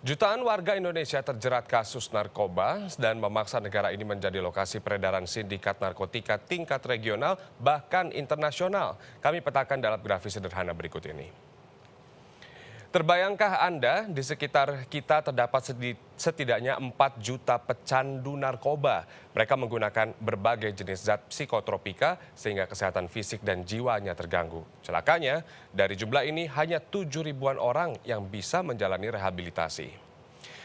Jutaan warga Indonesia terjerat kasus narkoba dan memaksa negara ini menjadi lokasi peredaran sindikat narkotika tingkat regional bahkan internasional. Kami petakan dalam grafis sederhana berikut ini. Terbayangkah Anda di sekitar kita terdapat setidaknya 4 juta pecandu narkoba. Mereka menggunakan berbagai jenis zat psikotropika sehingga kesehatan fisik dan jiwanya terganggu. Celakanya, dari jumlah ini hanya 7 ribuan orang yang bisa menjalani rehabilitasi.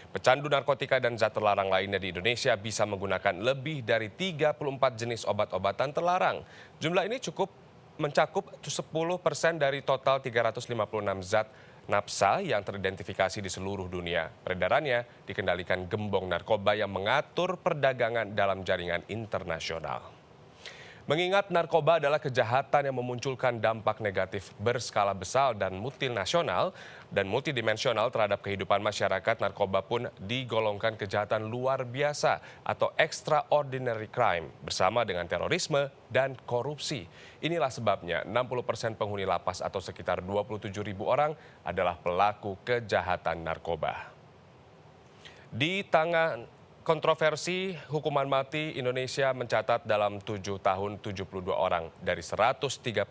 Pecandu narkotika dan zat terlarang lainnya di Indonesia bisa menggunakan lebih dari 34 jenis obat-obatan terlarang. Jumlah ini mencakup 10% dari total 356 zat Napsa yang teridentifikasi di seluruh dunia. Peredarannya dikendalikan gembong narkoba yang mengatur perdagangan dalam jaringan internasional. Mengingat narkoba adalah kejahatan yang memunculkan dampak negatif berskala besar dan multinasional dan multidimensional terhadap kehidupan masyarakat, narkoba pun digolongkan kejahatan luar biasa atau extraordinary crime bersama dengan terorisme dan korupsi. Inilah sebabnya 60% penghuni lapas atau sekitar 27.000 orang adalah pelaku kejahatan narkoba. Di tangan kontroversi hukuman mati, Indonesia mencatat dalam 7 tahun 72 orang dari 138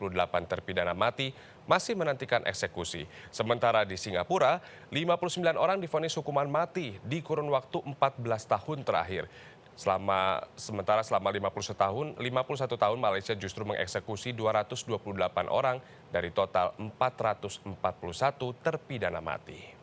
terpidana mati masih menantikan eksekusi. Sementara di Singapura, 59 orang divonis hukuman mati di kurun waktu 14 tahun terakhir. Sementara selama 51 tahun Malaysia justru mengeksekusi 228 orang dari total 441 terpidana mati.